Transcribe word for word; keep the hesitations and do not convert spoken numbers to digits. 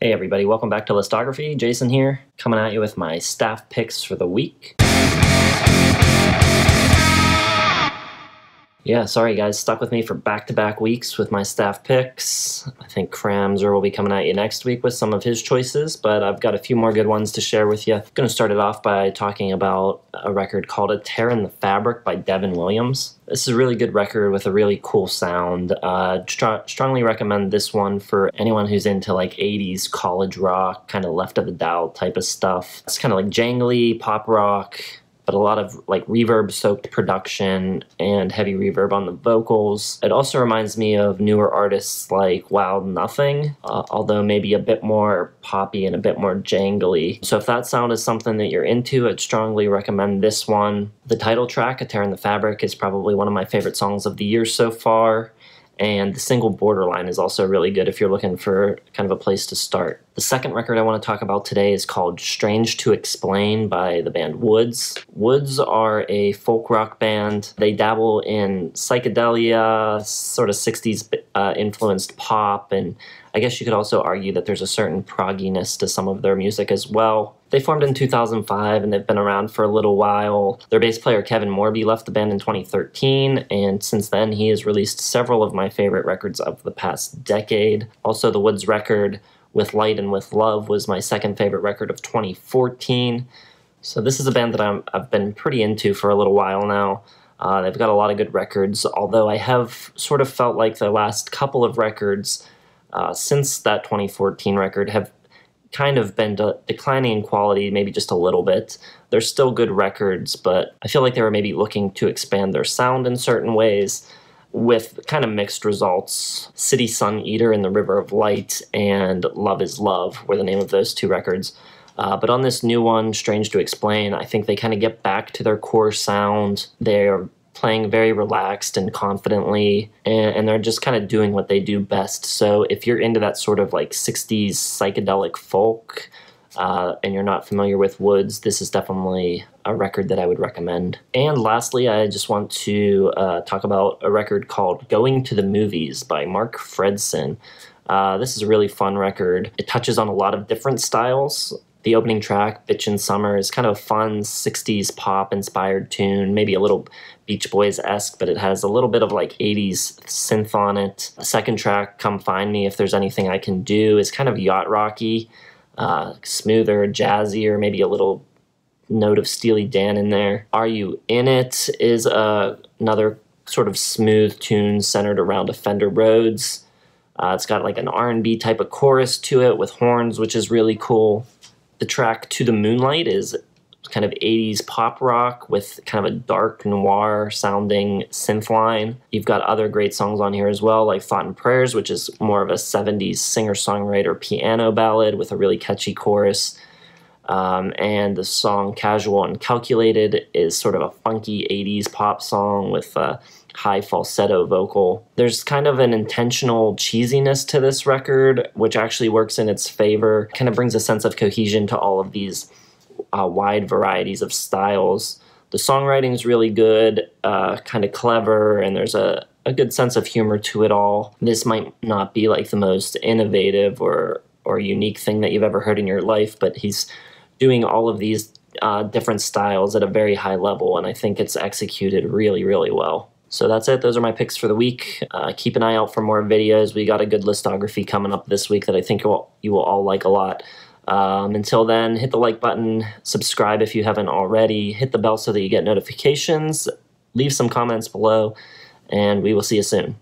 Hey everybody, welcome back to Listography. Jason here, coming at you with my staff picks for the week. Yeah, sorry guys, stuck with me for back-to-back weeks with my staff picks. I think Cramzor will be coming at you next week with some of his choices, but I've got a few more good ones to share with you. I'm gonna start it off by talking about a record called A Tear in the Fabric by Devon Williams. This is a really good record with a really cool sound. Uh, str strongly recommend this one for anyone who's into like eighties college rock, kind of left of the dial type of stuff. It's kind of like jangly pop rock, but a lot of like reverb soaked production and heavy reverb on the vocals. It also reminds me of newer artists like Wild Nothing, uh, although maybe a bit more poppy and a bit more jangly. So if that sound is something that you're into, I'd strongly recommend this one. The title track, A Tear in the Fabric, is probably one of my favorite songs of the year so far. And the single Borderline is also really good if you're looking for kind of a place to start. The second record I want to talk about today is called Strange to Explain by the band Woods. Woods are a folk rock band. They dabble in psychedelia, sort of sixties uh, influenced pop, and I guess you could also argue that there's a certain progginess to some of their music as well. They formed in two thousand five and they've been around for a little while. Their bass player Kevin Morby left the band in twenty thirteen, and since then he has released several of my favorite records of the past decade. Also, the Woods record With Light and With Love was my second favorite record of twenty fourteen. So this is a band that I'm, I've been pretty into for a little while now. Uh, they've got a lot of good records, although I have sort of felt like the last couple of records uh, since that twenty fourteen record have kind of been de declining in quality, maybe just a little bit. They're still good records, but I feel like they were maybe looking to expand their sound in certain ways with kind of mixed results. City Sun Eater in the River of Light and Love Is Love were the name of those two records. Uh, but on this new one, Strange to Explain, I think they kind of get back to their core sound. They're playing very relaxed and confidently, and, and they're just kind of doing what they do best. So if you're into that sort of like sixties psychedelic folk uh, and you're not familiar with Woods, this is definitely a record that I would recommend. And lastly, I just want to uh, talk about a record called Going to the Movies by Mark Fredson. Uh, this is a really fun record. It touches on a lot of different styles. The opening track, Bitchin' Summer, is kind of a fun sixties pop-inspired tune, maybe a little Beach Boys-esque, but it has a little bit of like eighties synth on it. The second track, Come Find Me If There's Anything I Can Do, is kind of yacht rocky, uh, smoother, jazzier, maybe a little note of Steely Dan in there. Are You In It is uh, another sort of smooth tune centered around a Fender Rhodes. Uh, it's got like an R and B type of chorus to it with horns, which is really cool. The track To The Moonlight is kind of eighties pop rock with kind of a dark noir sounding synth line. You've got other great songs on here as well, like Fought and Prayers, which is more of a seventies singer-songwriter piano ballad with a really catchy chorus. Um, and the song Casual and Calculated is sort of a funky eighties pop song with a high falsetto vocal. There's kind of an intentional cheesiness to this record, which actually works in its favor. Kind of brings a sense of cohesion to all of these uh, wide varieties of styles. The songwriting's really good, uh, kind of clever, and there's a, a good sense of humor to it all. This might not be like the most innovative or, or unique thing that you've ever heard in your life, but he's doing all of these uh, different styles at a very high level, and I think it's executed really, really well. So that's it. Those are my picks for the week. Uh, keep an eye out for more videos. We got a good listography coming up this week that I think you will, you will all like a lot. Um, until then, hit the like button, subscribe if you haven't already, hit the bell so that you get notifications, leave some comments below, and we will see you soon.